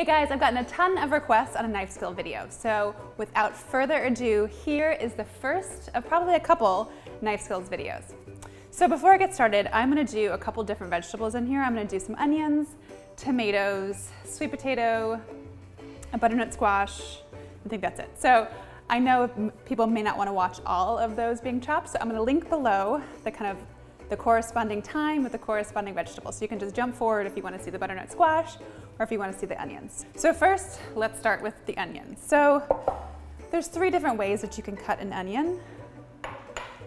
Hey guys, I've gotten a ton of requests on a knife skill video, so without further ado, here is the first of probably a couple knife skills videos. So before I get started, I'm going to do a couple different vegetables in here. I'm going to do some onions, tomatoes, sweet potato, a butternut squash. I think that's it. So I know people may not want to watch all of those being chopped, so I'm going to link below the the corresponding time with the corresponding vegetable. So you can just jump forward if you want to see the butternut squash or if you want to see the onions. So first, let's start with the onions. So there's three different ways that you can cut an onion.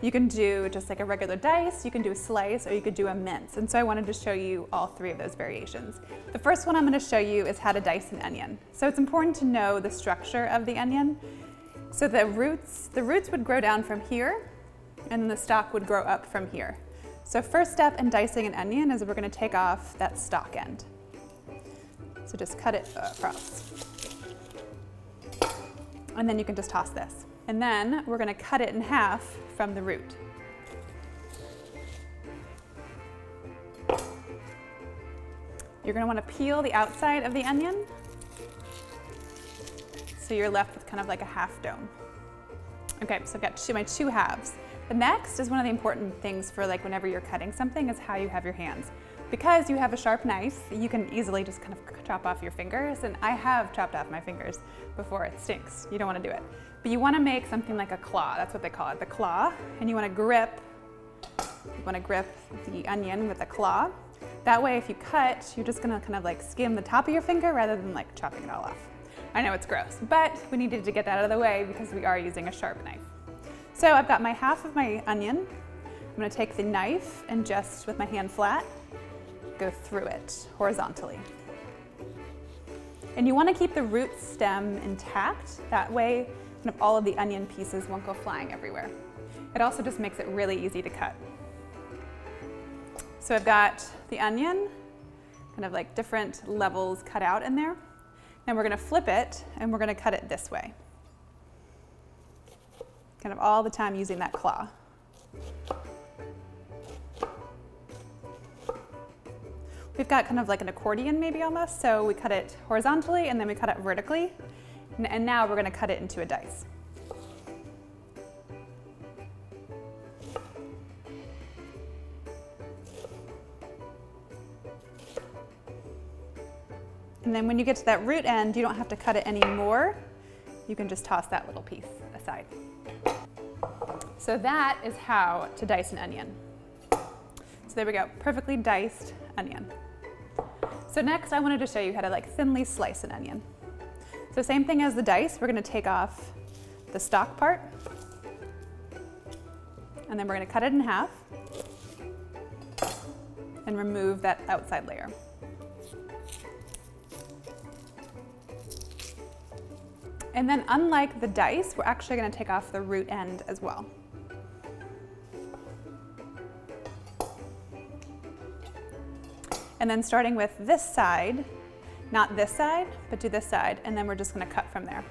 You can do just like a regular dice, you can do a slice, or you could do a mince. And so I wanted to show you all three of those variations. The first one I'm going to show you is how to dice an onion. So it's important to know the structure of the onion. So the roots would grow down from here, and the stalk would grow up from here. So first step in dicing an onion is we're going to take off that stalk end. So just cut it across. And then you can just toss this. And then we're going to cut it in half from the root. You're going to want to peel the outside of the onion, so you're left with kind of like a half dome. Okay, so I've got my two halves. The next is one of the important things for like whenever you're cutting something is how you have your hands. Because you have a sharp knife, you can easily just kind of chop off your fingers, and I have chopped off my fingers before. It stinks. You don't want to do it. But you want to make something like a claw. That's what they call it, the claw. And you want to grip the onion with a claw. That way if you cut, you're just going to kind of like skim the top of your finger rather than like chopping it all off. I know it's gross, but we needed to get that out of the way because we are using a sharp knife. So I've got my half of my onion. I'm going to take the knife and just with my hand flat, go through it horizontally. And you want to keep the root stem intact. That way kind of all of the onion pieces won't go flying everywhere. It also just makes it really easy to cut. So I've got the onion, kind of like different levels cut out in there. Now we're going to flip it and we're going to cut it this way. Kind of all the time using that claw. We've got kind of like an accordion maybe almost, so we cut it horizontally and then we cut it vertically, and now we're going to cut it into a dice. And then when you get to that root end, you don't have to cut it anymore. You can just toss that little piece aside. So that is how to dice an onion. So there we go, perfectly diced onion. So next I wanted to show you how to like thinly slice an onion. So same thing as the dice, we're going to take off the stalk part, and then we're going to cut it in half and remove that outside layer. And then unlike the dice, we're actually going to take off the root end as well. And then starting with this side, not this side, but do this side, and then we're just going to cut from there.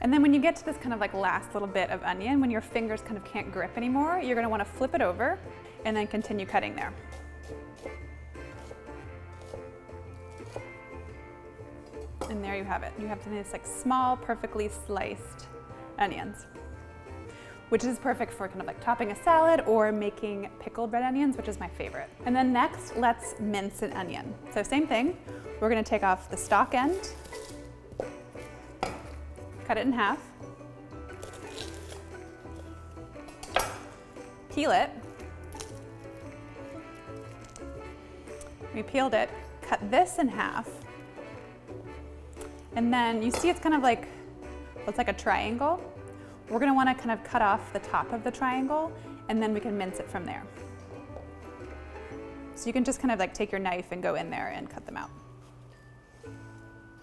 And then when you get to this kind of like last little bit of onion, when your fingers kind of can't grip anymore, you're going to want to flip it over and then continue cutting there. And there you have it. You have these like small, perfectly sliced onions, which is perfect for kind of like topping a salad or making pickled red onions, which is my favorite. And then next, let's mince an onion. So same thing, we're going to take off the stalk end, cut it in half, peel it. We peeled it, cut this in half, and then you see it's kind of like, well, it's like a triangle. We're going to want to kind of cut off the top of the triangle, and then we can mince it from there. So you can just kind of like take your knife and go in there and cut them out.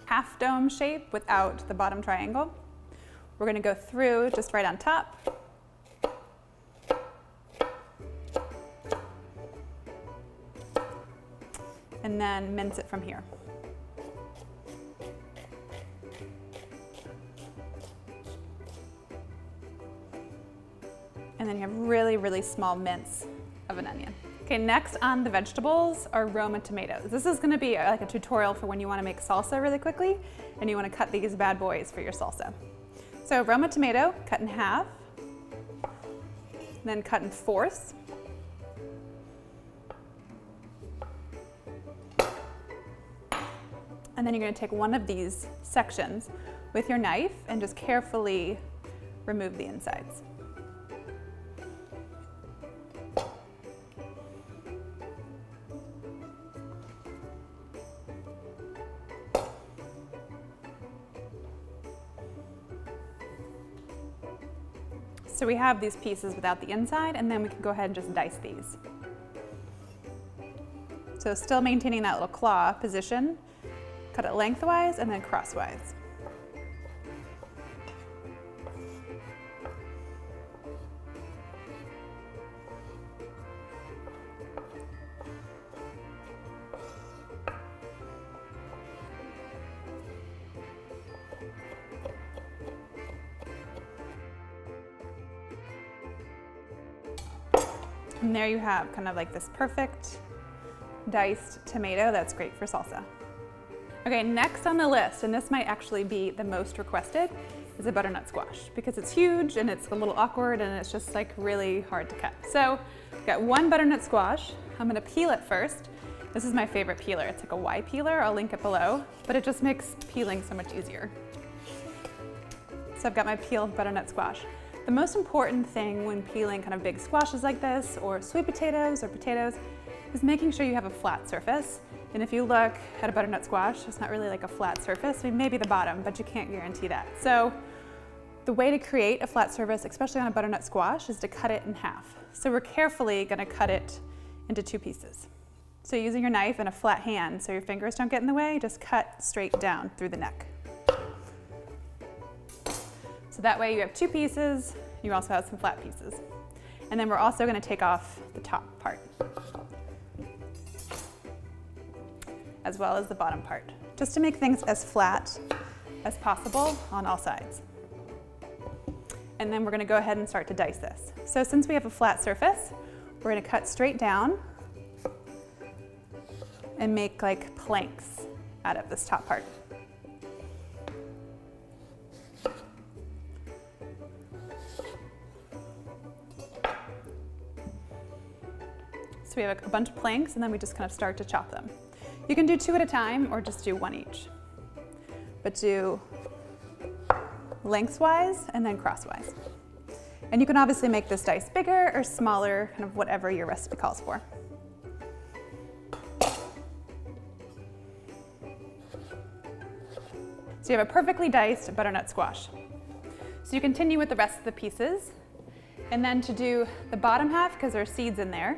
Half dome shape without the bottom triangle. We're going to go through just right on top. And then mince it from here. And then you have really, really small mince of an onion. Okay, next on the vegetables are Roma tomatoes. This is gonna be like a tutorial for when you wanna make salsa really quickly and you wanna cut these bad boys for your salsa. So Roma tomato, cut in half, then cut in fourths. And then you're gonna take one of these sections with your knife and just carefully remove the insides. So we have these pieces without the inside, and then we can go ahead and just dice these. So still maintaining that little claw position, cut it lengthwise and then crosswise. And there you have kind of like this perfect diced tomato that's great for salsa. Okay, next on the list, and this might actually be the most requested, is a butternut squash because it's huge and it's a little awkward and it's just like really hard to cut. So I've got one butternut squash. I'm gonna peel it first. This is my favorite peeler. It's like a Y peeler, I'll link it below, but it just makes peeling so much easier. So I've got my peeled butternut squash. The most important thing when peeling kind of big squashes like this, or sweet potatoes or potatoes, is making sure you have a flat surface. And if you look at a butternut squash, it's not really like a flat surface. I mean, maybe the bottom, but you can't guarantee that. So the way to create a flat surface, especially on a butternut squash, is to cut it in half. So we're carefully gonna cut it into two pieces. So using your knife and a flat hand so your fingers don't get in the way, just cut straight down through the neck. So that way you have two pieces, you also have some flat pieces. And then we're also gonna take off the top part, as well as the bottom part, just to make things as flat as possible on all sides. And then we're gonna go ahead and start to dice this. So since we have a flat surface, we're gonna cut straight down and make like planks out of this top part. So we have a bunch of planks and then we just kind of start to chop them. You can do two at a time or just do one each, but do lengthwise and then crosswise. And you can obviously make this dice bigger or smaller, kind of whatever your recipe calls for. So you have a perfectly diced butternut squash. So you continue with the rest of the pieces, and then to do the bottom half, because there are seeds in there,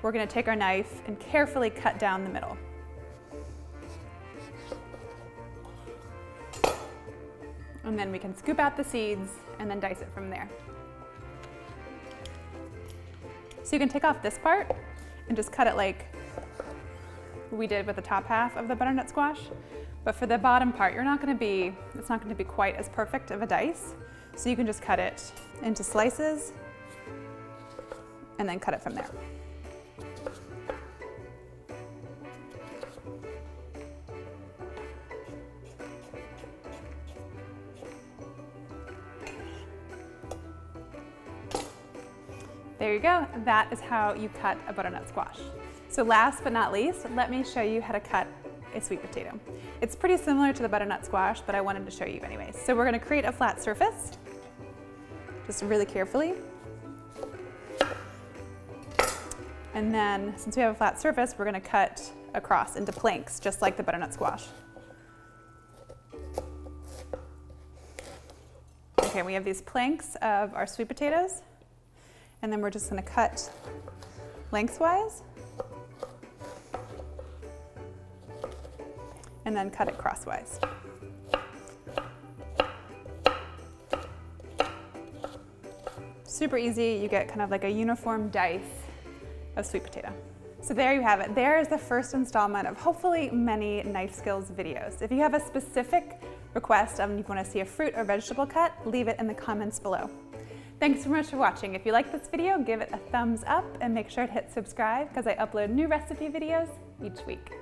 we're gonna take our knife and carefully cut down the middle. And then we can scoop out the seeds and then dice it from there. So you can take off this part and just cut it like we did with the top half of the butternut squash. But for the bottom part, it's not gonna be quite as perfect of a dice. So you can just cut it into slices and then cut it from there. There you go, that is how you cut a butternut squash. So last but not least, let me show you how to cut a sweet potato. It's pretty similar to the butternut squash, but I wanted to show you anyways. So we're gonna create a flat surface, just really carefully. And then, since we have a flat surface, we're gonna cut across into planks, just like the butternut squash. Okay, we have these planks of our sweet potatoes. And then we're just gonna cut lengthwise and then cut it crosswise. Super easy, you get kind of like a uniform dice of sweet potato. So there you have it. There is the first installment of hopefully many knife skills videos. If you have a specific request and you wanna see a fruit or vegetable cut, leave it in the comments below. Thanks so much for watching. If you like this video, give it a thumbs up and make sure to hit subscribe because I upload new recipe videos each week.